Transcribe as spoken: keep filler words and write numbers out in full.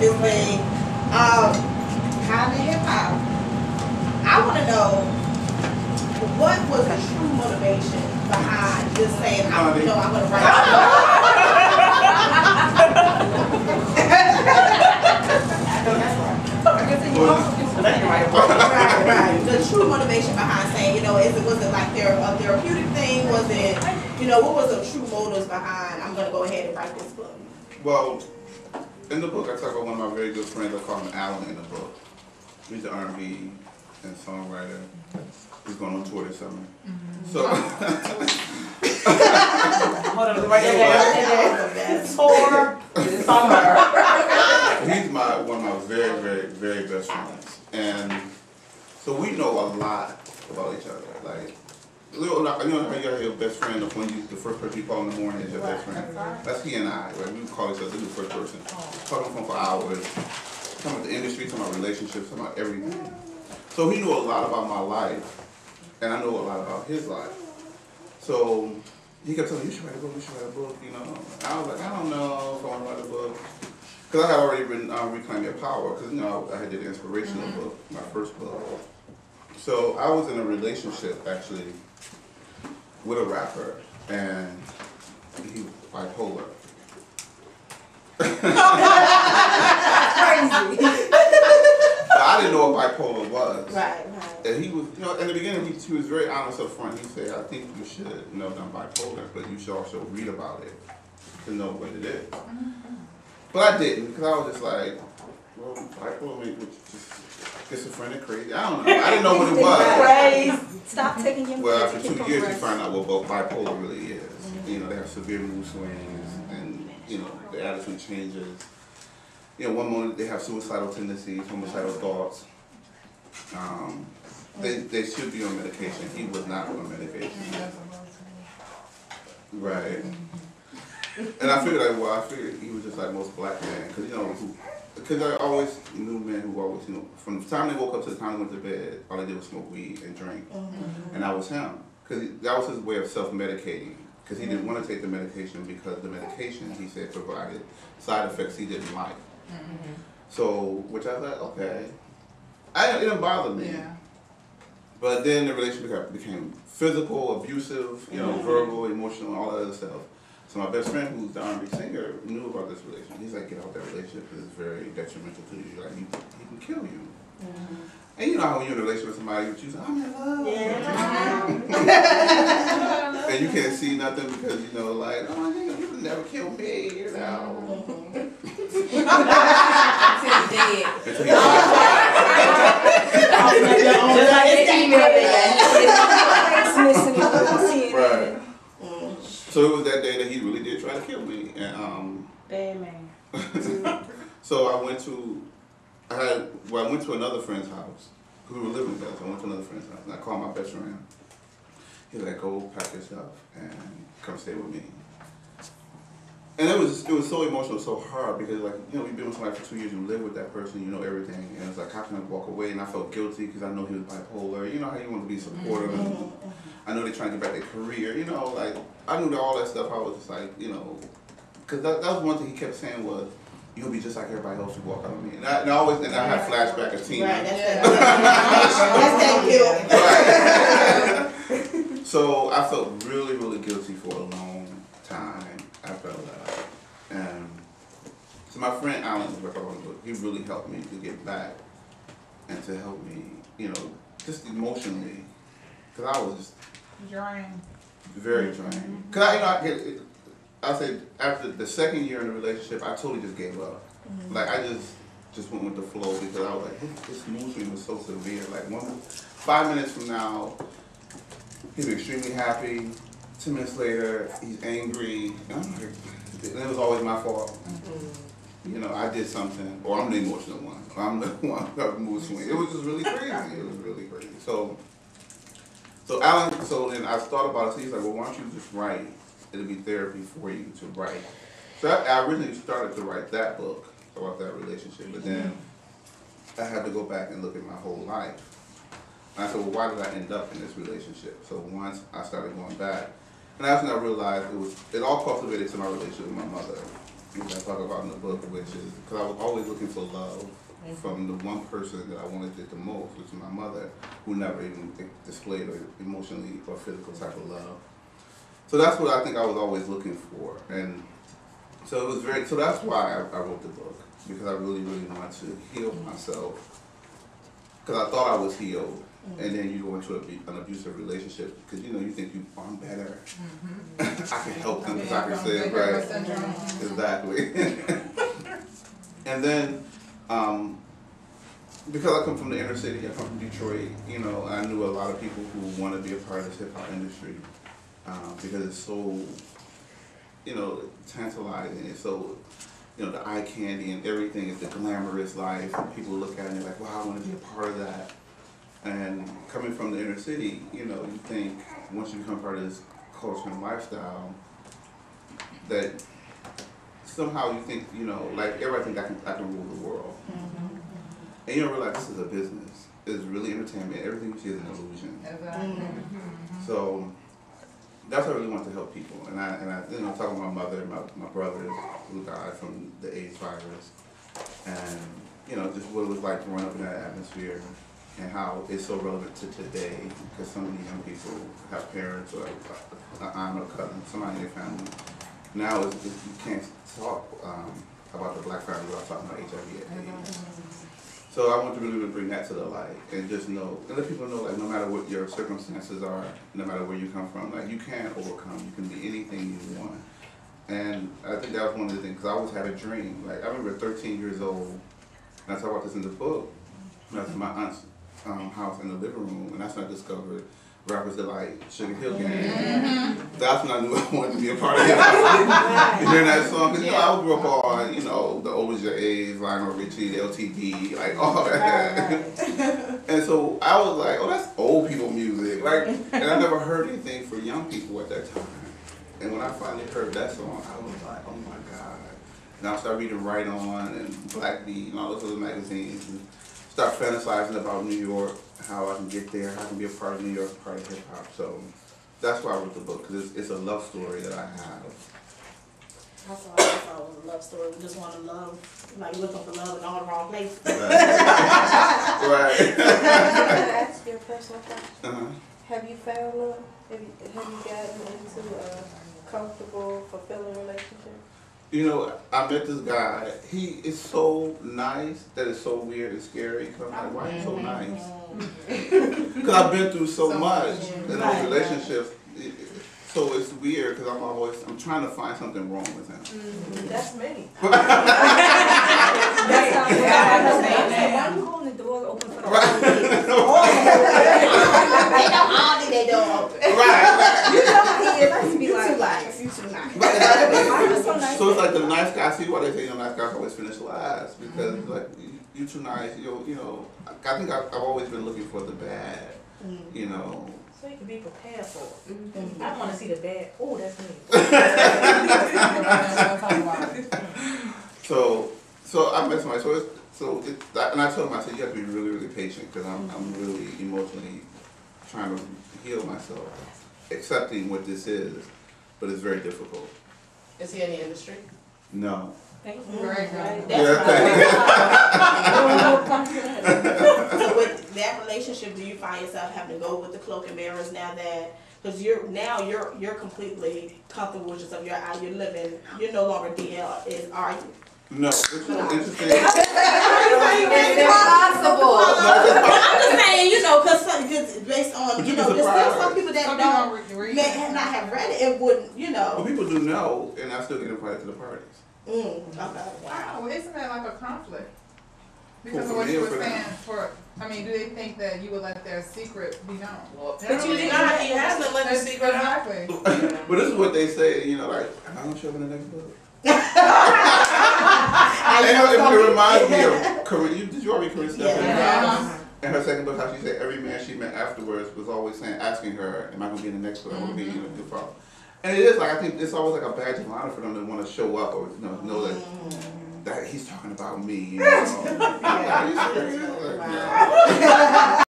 doing um, kind of hip hop. I want to know what was the true motivation behind just saying, I don't know, I'm going to write. Right, right. The true motivation behind saying, you know, is it, was it like their, a therapeutic thing? Was it, you know, what was the true motives behind, I'm going to go ahead and write this book? Well, in the book, I talk about one of my very good friends. I call him Alan in the book. He's an R and B and songwriter. He's going on tour this summer. Mm-hmm. So, hold on, right there. Tour this summer. He's my one of my very, very, very best friends, and so we know a lot about each other. Like, little, like, you know, how you're your best friend, when you, the first person you call in the morning is your best friend. That's he and I. Right? We call each other the first person. Talk on the phone for hours. Talking about the industry, talking about relationships, talking about everything. So he knew a lot about my life, and I know a lot about his life. So he kept telling me, you should write a book, you should write a book, you know. I was like, I don't know if I want to write a book. Because I had already been um, Reclaiming Your Power, because, you know, I had did an inspirational mm-hmm. book, my first book. So I was in a relationship, actually, with a rapper, and he was bipolar. I didn't know what bipolar was. Right, right. And he was, you know, in the beginning, he, he was very honest up front. He said, I think you should know that I'm bipolar, but you should also read about it to know what it is. Mm-hmm. But I didn't, because I was just like, well, bipolar made me just schizophrenic crazy. I don't know. I didn't know what it was. Stop taking your Well, after two years, you find out what bipolar really is. Mm-hmm. You know, they have severe mood swings, and, you know, the attitude changes. You know, one moment they have suicidal tendencies, homicidal thoughts. Um, they, they should be on medication. He was not on medication. Right. And I figured, like, well, I figured he was just like most black men. Because, you know, because I always knew men who always, you know, from the time they woke up to the time they went to bed, all they did was smoke weed and drink. Mm-hmm. And that was him. Because that was his way of self-medicating. Because he didn't want to take the medication because the medication, he said, provided side effects he didn't like. Mm-hmm. So, which I was like, okay, I, it didn't bother me. Yeah. But then the relationship became physical, abusive, you know, mm-hmm. verbal, emotional, all that other stuff. So my best friend, who's the R and B singer, knew about this relationship. He's like, get out that relationship because it's very detrimental to you. Like, he, he can kill you. Mm-hmm. And you know how when you're in a relationship with somebody, you choose, I'm in love. Yeah. And you can't see nothing because, you know, like, oh, you, you never kill me, you know. Mm-hmm. Right. So it was that day that he really did try to kill me, and um. Bad man. So I went to, I had well I went to another friend's house. We were living together. So I went to another friend's house, and I called my best friend. He was like, "Go pack yourself and come stay with me." And it was it was so emotional, so hard because, like, you know, you've been with somebody for two years, you live with that person, you know everything, and it's like, how can I walk away? And I felt guilty because I know he was bipolar. You know how you want to be supportive. And I know they're trying to get back their career. You know, like, I knew that all that stuff. I was just like, you know, because that, that was one thing he kept saying was, "You'll be just like everybody else who walk out of me." And I, and I always and I had flashback of Tina. Right, that's that guilt. So I felt really, really guilty for a long time. I felt that. And so my friend Alan, he really helped me to get back and to help me, you know, just emotionally. Because I was just drained. Very drained. Because I, you know, I, I said after the second year in the relationship, I totally just gave up. Mm-hmm. Like, I just just went with the flow because I was like, this, this mood swing was so severe. Like, one, five minutes from now, he'd be extremely happy. Two minutes later, he's angry, and I'm like, it was always my fault. Mm-hmm. You know, I did something, or I'm the emotional one, or I'm the one who got the mood swing. It was just really crazy. It was really crazy. So, so Alan, so then I thought about it. So he's like, well, why don't you just write? It'll be therapy for you to write. So I, I originally started to write that book about that relationship, but then I had to go back and look at my whole life. And I said, well, why did I end up in this relationship? So once I started going back, and that's when I realized it was, it all cultivated to my relationship with my mother. you know, I talk about in the book, which is, because I was always looking for love mm-hmm. from the one person that I wanted it the most, which is my mother, who never even displayed an emotionally or physical type of love. So that's what I think I was always looking for. And so it was very, so that's why I, I wrote the book, because I really, really wanted to heal mm-hmm. myself, because I thought I was healed. Mm-hmm. And then you go into a, an abusive relationship because, you know, you think you, oh, I'm better. Mm-hmm. I can help them because I can say it right. Mm-hmm. Exactly. And then, um, because I come from the inner city, I come from Detroit, you know, I knew a lot of people who want to be a part of this hip-hop industry uh, because it's so, you know, tantalizing. It's so, you know, the eye candy and everything is the glamorous life. And people look at it and they're like, wow, I want to be a part of that. And coming from the inner city, you know, you think once you become part of this culture and lifestyle, that somehow you think, you know, like everybody think I can, I can rule the world. Mm-hmm. And you don't realize this is a business. It's really entertainment. Everything you see is an illusion. Exactly. Mm-hmm. So that's what I really want to help people. And I, and I, you know, talking to my mother and my, my brothers who died from the AIDS virus, and, you know, just what it was like growing up in that atmosphere. And how it's so relevant to today, because so many young people have parents or an aunt or cousin, somebody in their family. Now it's, it's, you can't talk um, about the black family without talking about H I V and AIDS. So I want to really bring that to the light and just know, and let people know, like, no matter what your circumstances are, no matter where you come from, like, you can overcome, you can be anything you want. And I think that was one of the things, because I always had a dream. Like, I remember thirteen years old, and I talk about this in the book, and that's my aunt's Um, house in the living room, and that's when I discovered rappers that like Sugar Hill Gang. Mm-hmm. That's when I knew I wanted to be a part of it. Hearing that song, because yeah. you know, I grew up on, you know, the Always Your A's, Lionel Richie, L T D, like all that. Right. And so I was like, oh, that's old people music, like, and I never heard anything for young people at that time. And when I finally heard that song, I was like, oh my god! And I started reading Right On and Blackbeat and all those other magazines. And, start fantasizing about New York, how I can get there, how I can be a part of New York, part of hip hop. So that's why I wrote the book, because it's, it's a love story that I have. I thought, I thought it was a love story. We just want to love, like looking for love in all the wrong places. Right. Right. Can I ask you a personal question? Uh-huh. Have you found love? Have you, have you gotten into a comfortable, fulfilling relationship? You know, I met this guy. He is so nice that it's so weird and scary. Cause I'm like, why are you so nice? Because I've been through so, so much in those relationships, so it's weird. Because I'm always, I'm trying to find something wrong with him. Mm-hmm. That's me. That's me. Why you the door open for the right. They know all that they don't open. Right. You know, he is. I used to be like, you too nice. So it's like the nice guy, see why they say, you know, nice guys always finish last, because mm-hmm. like you, you too nice, you you know, I think I've, I've always been looking for the bad, mm-hmm. you know. So you can be prepared for it. Mm-hmm. I want to see the bad, oh, that's me. so, so I met somebody, so it's, so it's, and I told him, I said, you have to be really, really patient, because I'm, mm-hmm. I'm really emotionally trying to heal myself, accepting what this is, but it's very difficult. Is he in the industry? No. Thank you. Right, right. That's so with that relationship, do you find yourself having to go with the cloak and mirrors now that, because you're now you're you're completely comfortable with yourself, you're out, you're living, you're no longer D L is, are you? No, it's not interesting. Impossible. I'm just saying, you know, because based on, you know, there's still some people that don't, may have not have read it, it wouldn't, you know. Well, people do know, and I still get invited to the parties. Mm, okay. Wow, isn't that like a conflict? Because well, of what you were saying, for, I mean, do they think that you would let their secret be known? Well, but you did not, you have to let their secret out. But this is what they say, you know, like, I don't show up in the next book. I know, it, it reminds me of Karissa. You, did you already Karissa Stephanie? Yeah. And her second book, how she said every man she met afterwards was always saying, asking her, "Am I gonna be in the next book? Am I gonna be in the book?" And it is like I think it's always like a badge of honor for them to want to show up or you know know that that he's talking about me. You know? Like, are you serious? Like, no.